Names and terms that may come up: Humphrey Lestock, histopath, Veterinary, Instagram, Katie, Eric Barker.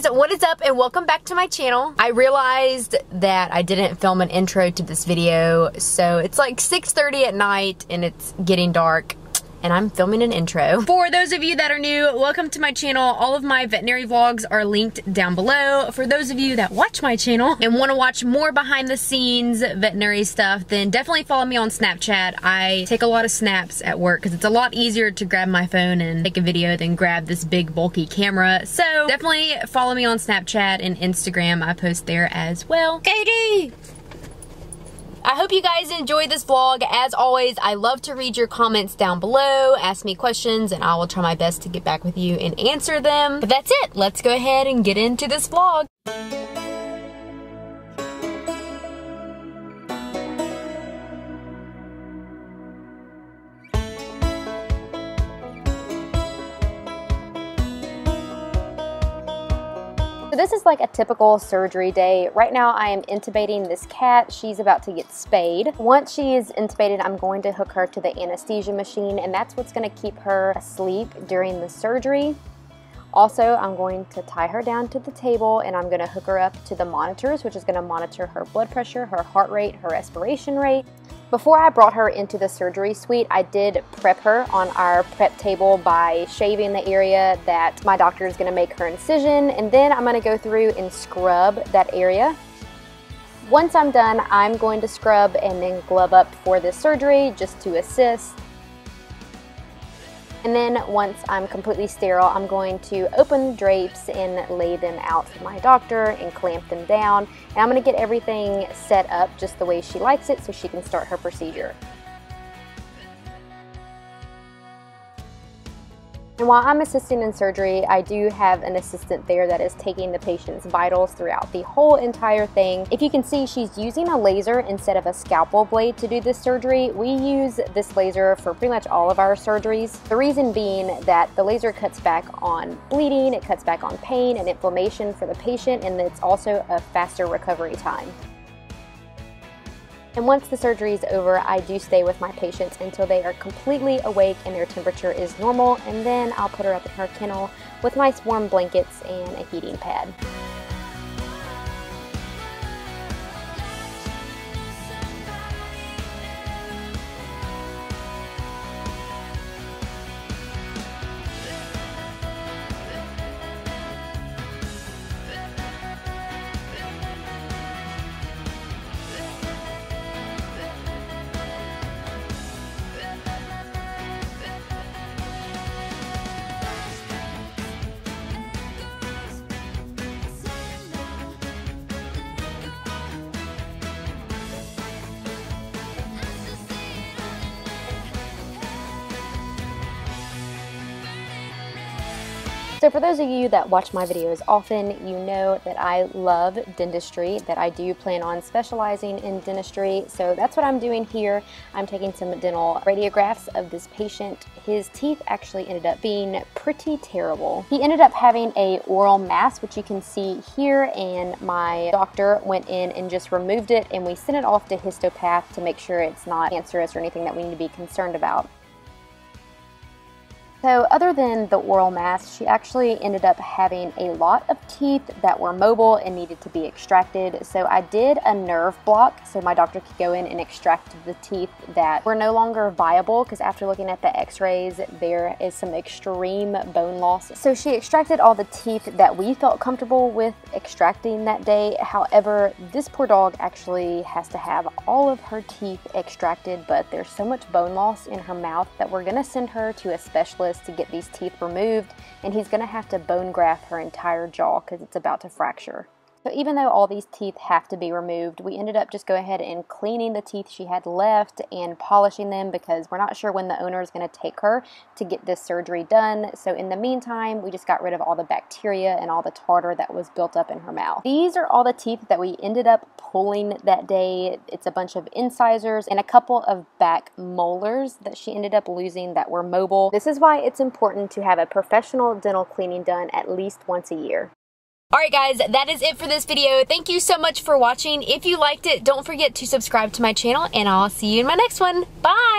guys, what is up and welcome back to my channel. I realized that I didn't film an intro to this video, so it's like 6:30 at night and it's getting dark. And I'm filming an intro. For those of you that are new, welcome to my channel. All of my veterinary vlogs are linked down below. For those of you that watch my channel and want to watch more behind the scenes veterinary stuff, then definitely follow me on Snapchat. I take a lot of snaps at work because it's a lot easier to grab my phone and take a video than grab this big bulky camera. So definitely follow me on Snapchat and Instagram. I post there as well. Katie! I hope you guys enjoyed this vlog. As always, I love to read your comments down below, ask me questions, and I will try my best to get back with you and answer them. But that's it. Let's go ahead and get into this vlog. So this is like a typical surgery day. Right now I am intubating this cat. She's about to get spayed. Once she is intubated, I'm going to hook her to the anesthesia machine, and that's what's gonna keep her asleep during the surgery. Also, I'm going to tie her down to the table and I'm gonna hook her up to the monitors, which is gonna monitor her blood pressure, her heart rate, her respiration rate. Before I brought her into the surgery suite, I did prep her on our prep table by shaving the area that my doctor is gonna make her incision, and then I'm gonna go through and scrub that area. Once I'm done, I'm going to scrub and then glove up for this surgery just to assist. And then once I'm completely sterile, I'm going to open the drapes and lay them out for my doctor and clamp them down. And I'm gonna get everything set up just the way she likes it so she can start her procedure. And while I'm assisting in surgery, I do have an assistant there that is taking the patient's vitals throughout the whole entire thing. If you can see, she's using a laser instead of a scalpel blade to do this surgery. We use this laser for pretty much all of our surgeries. The reason being that the laser cuts back on bleeding, it cuts back on pain and inflammation for the patient, and it's also a faster recovery time. And once the surgery is over, I do stay with my patients until they are completely awake and their temperature is normal, and then I'll put her up in her kennel with nice warm blankets and a heating pad. So for those of you that watch my videos often, you know that I love dentistry, that I do plan on specializing in dentistry. So that's what I'm doing here. I'm taking some dental radiographs of this patient. His teeth actually ended up being pretty terrible. He ended up having an oral mass, which you can see here, and my doctor went in and just removed it, and we sent it off to histopath to make sure it's not cancerous or anything that we need to be concerned about. So other than the oral mass, she actually ended up having a lot of teeth that were mobile and needed to be extracted. So I did a nerve block so my doctor could go in and extract the teeth that were no longer viable, because after looking at the x-rays, there is some extreme bone loss. So she extracted all the teeth that we felt comfortable with extracting that day. However, this poor dog actually has to have all of her teeth extracted, but there's so much bone loss in her mouth that we're gonna send her to a specialist to get these teeth removed, and he's gonna have to bone graft her entire jaw because it's about to fracture. So even though all these teeth have to be removed, we ended up just go ahead and cleaning the teeth she had left and polishing them, because we're not sure when the owner is gonna take her to get this surgery done. So in the meantime, we just got rid of all the bacteria and all the tartar that was built up in her mouth. These are all the teeth that we ended up pulling that day. It's a bunch of incisors and a couple of back molars that she ended up losing that were mobile. This is why it's important to have a professional dental cleaning done at least once a year. Alright guys, that is it for this video. Thank you so much for watching. If you liked it, don't forget to subscribe to my channel, and I'll see you in my next one. Bye!